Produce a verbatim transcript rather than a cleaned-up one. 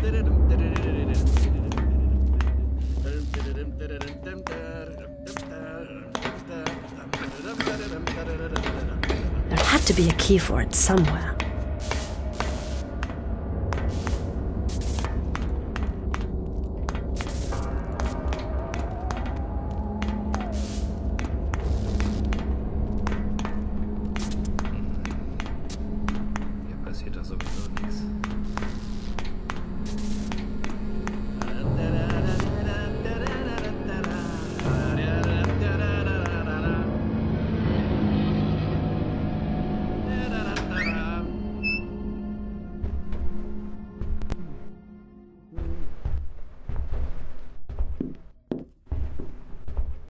There had to be a key for it somewhere.